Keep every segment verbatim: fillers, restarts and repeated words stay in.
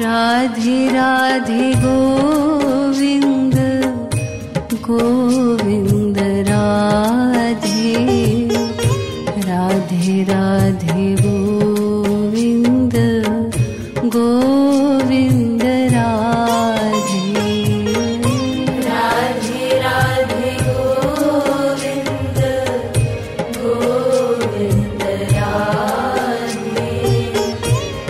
राधे राधे गोविन्द गोविन्द राधे राधे राधे गोविन्द गोविन्द राधे राधे राधे गोविन्द गोविन्द राधे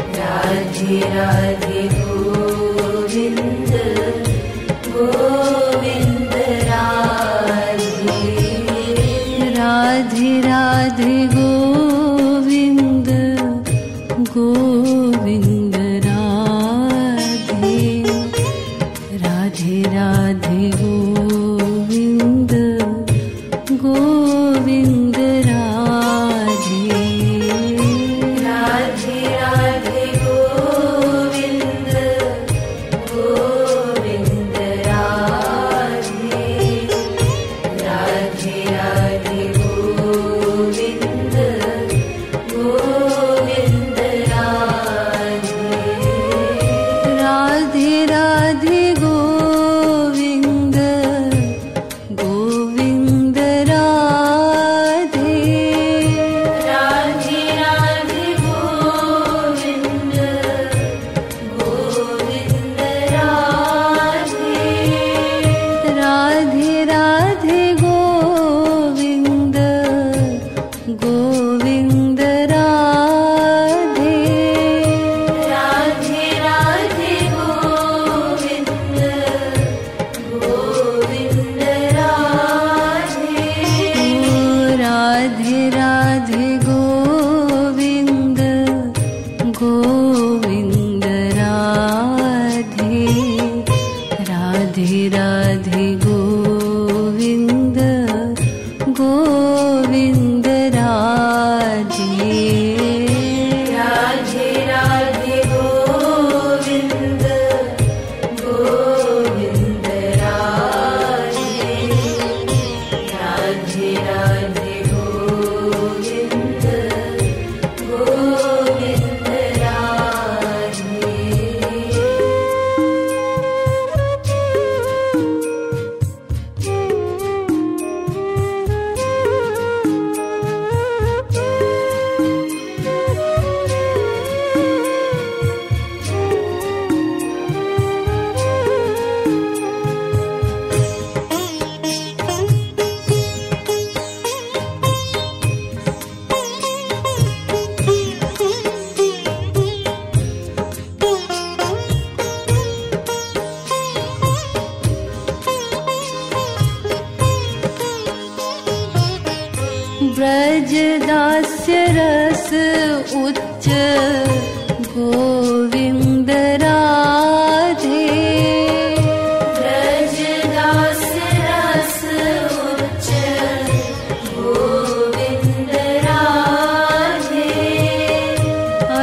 राधे राधे राधे राधे गोविन्द गोविन्द राधे राधे राधे गोविन्द गोविन्द राधे राधे राधे गोविन्द गोविन्द राधे राधे राधे ब्रजदास्य रस उच्च गोविन्द राधे ब्रजदास्य रस उच्च गोविन्द राधे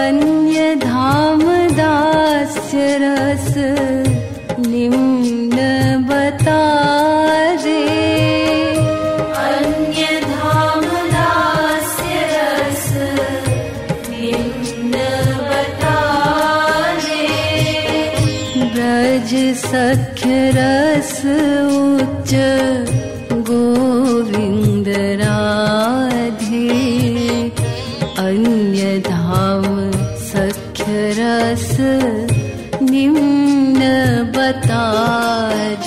अन्य धाम दास्य रस निम्न बता सख्य रस उच्च गोविन्द राधे अन्य धाम सख्य रस निम्न बता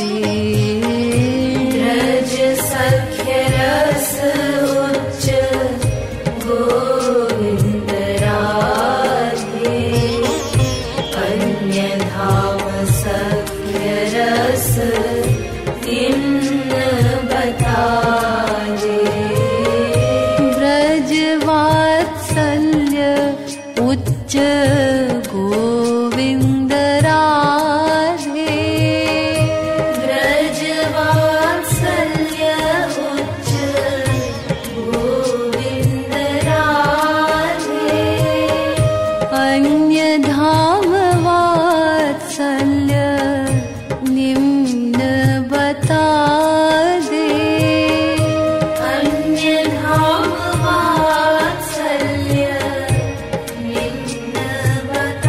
दे ब्रज सख्य रस उच्च गोविन्द राधे अन्य धाम ब्रजवात्सल्य उच्च गोविन्द राधे ब्रजवात्सल्य उच्च गोविन्द राधे अन्य धाम वात्सल्य अन्य धाम वात्सल्य निम्न बता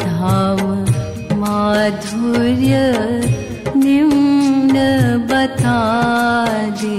धाम माधुर्य निम्न बता दे।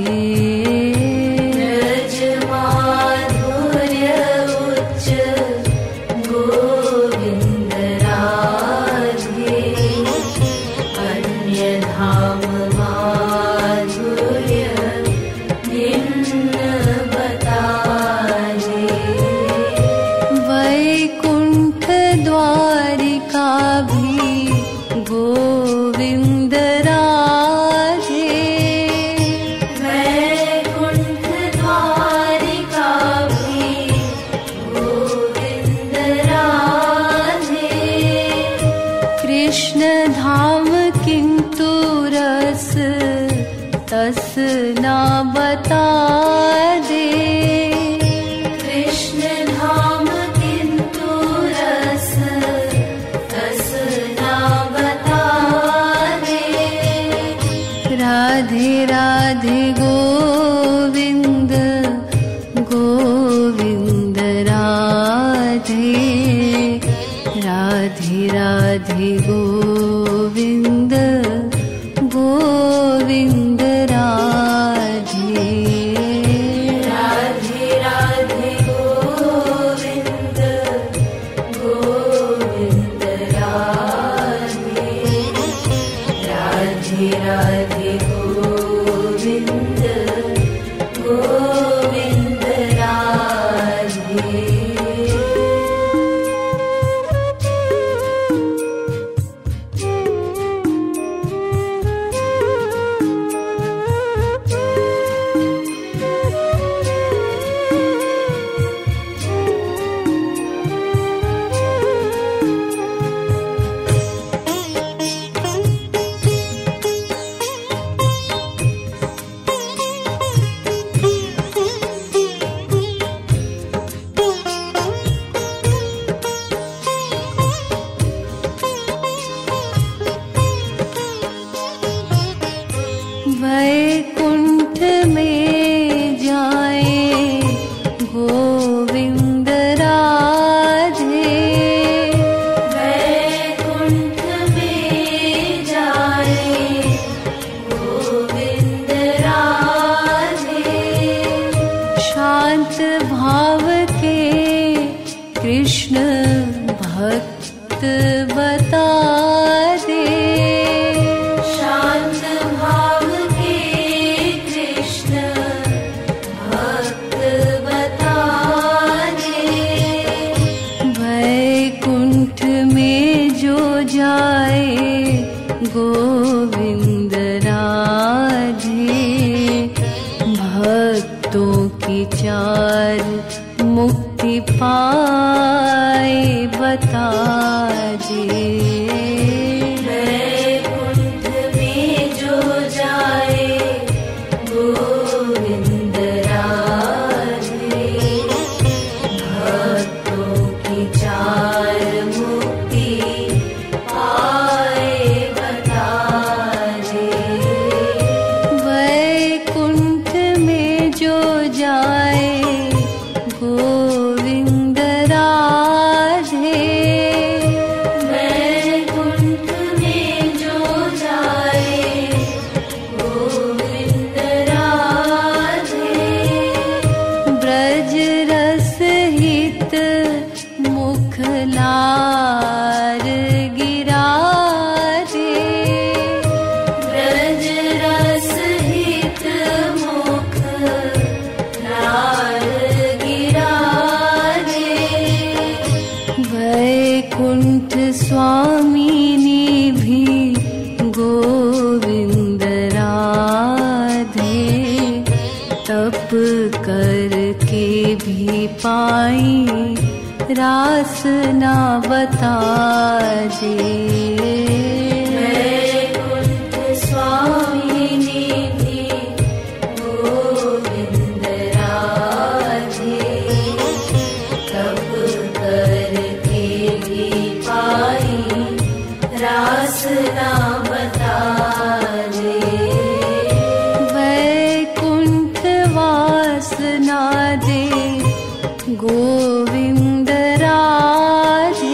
गोविंद राधे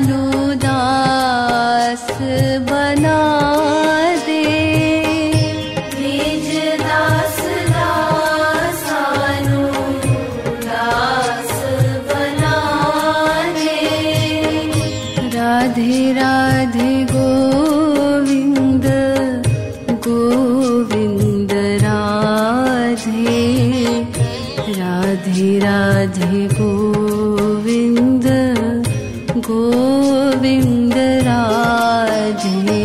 दास बना दे, निज दास दासानु दास बना दे। राधे राधे गोविंद गोविंद राधे, राधे राधे गोविंद गोविंद राधे।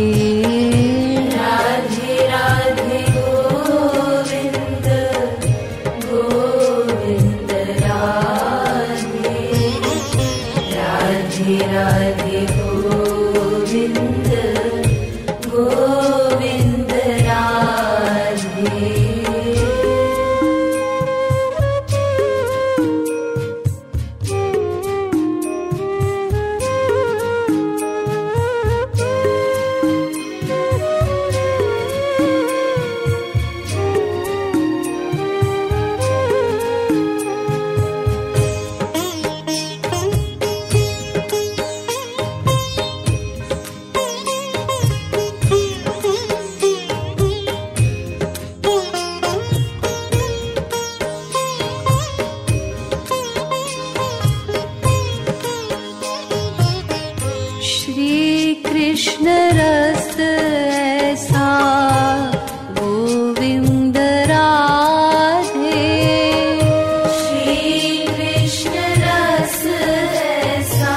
राधे राधे गोविंद गोविंद राधे, राधे राधे गोविंद गोविंद राधे। कृष्ण रस ऐसा गोविंद राधे, श्री कृष्ण रस ऐसा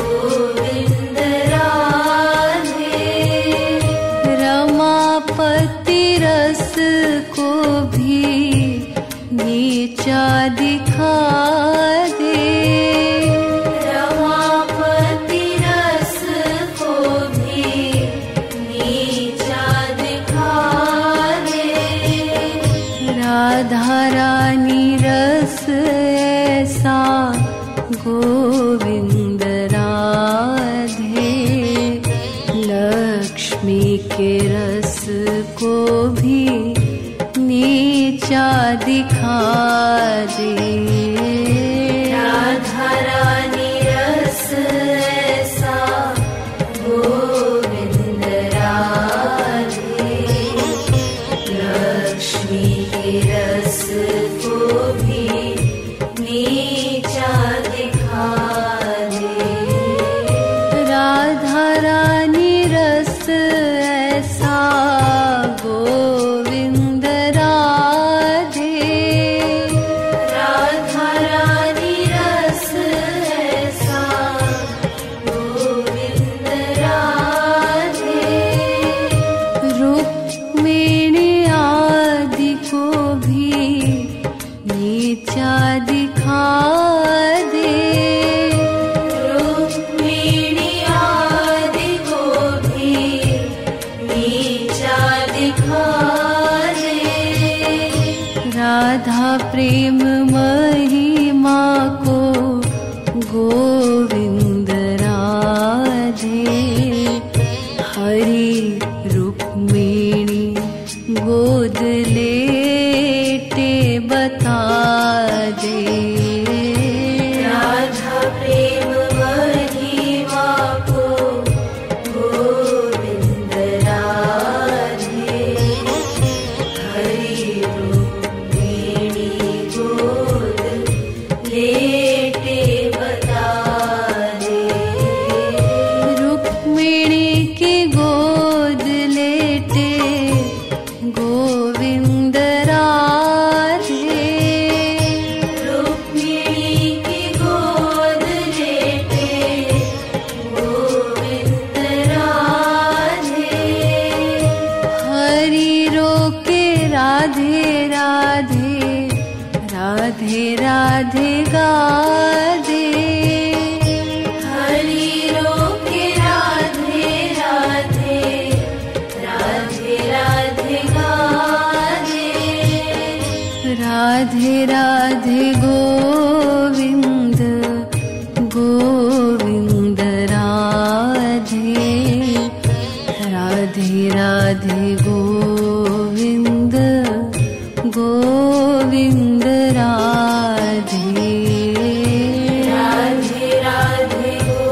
गोविंद राधे। रमापति रस को भी नीचा दिखा दे, राधा रानी रस ऐसा गोविंद राधे। लक्ष्मी के रस को भी नीचा दिखा दे, राधा रानी रस ऐसा गोविंद राधे। लक्ष्मी रस को भी नीचा दिखा दे, राधा रानी रस ऐसा गोविंद राधे। राधा रानी रस ऐसा गोविंद राधे। रुक्मिणी नीचा दिखा दे, रुक्मिणी आदि को भी नीचा दिखा दे। राधा प्रेम महिमा को गोविंद राधे। हरि रुक्मिणी गोद लेटे बता दे, राधा प्रेम महिमा को गोविंद राधे। हरि रुक्मिणी गोद लेटे बता दे, रुक्मिणी की गोद लेटे गोविंद राधे। रुक्मिणी की गोद लेटे गोविंद राधे। हरि रोके राधे राधे, राधे राधे गा दे, हरि रोके राधे राधे, राधे राधे गा दे। राधे राधे गोविंद गोविंद राधे, राधे राधे गोविंद गोविंद राधे। राधे राधे गो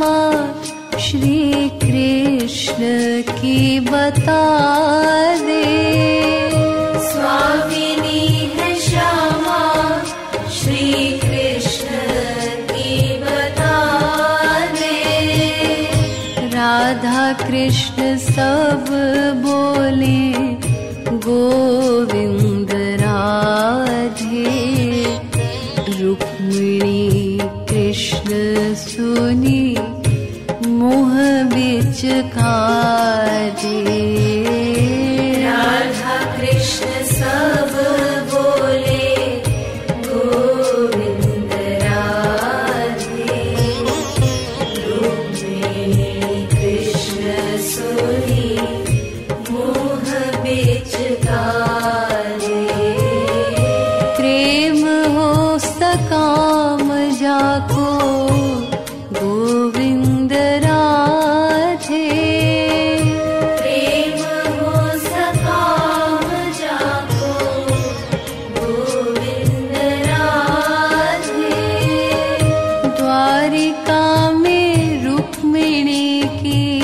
माँ श्री कृष्ण की बता दे। स्वामिनी है श्यामा श्री कृष्ण की बता दे। राधा कृष्ण सब बोले गोविंद राधे। रुक्मिणी कृष्ण सुनी मुह बिच काजे। राधा कृष्ण सब बोले गोविंद राधे। रुक्मिणी कृष्ण सुनी मुह बिच काजे। प्रेम हो सकाम जाको गोविंद राधे। प्रेम हो सकाम जाको गोविंद राधे। द्वारिका में रुक्मिणी की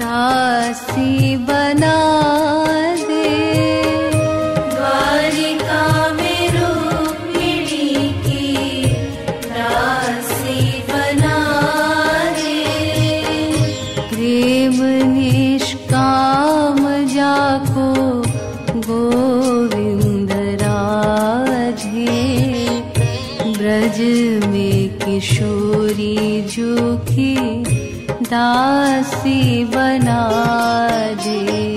दासी बना दे। द्वारिका में रुक्मिणी की दासी बना दे। प्रेम निष्काम जाको गोविंद राधे। ब्रज में किशोरी जो की दासी बना दे।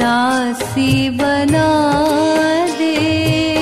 दासी बना दे।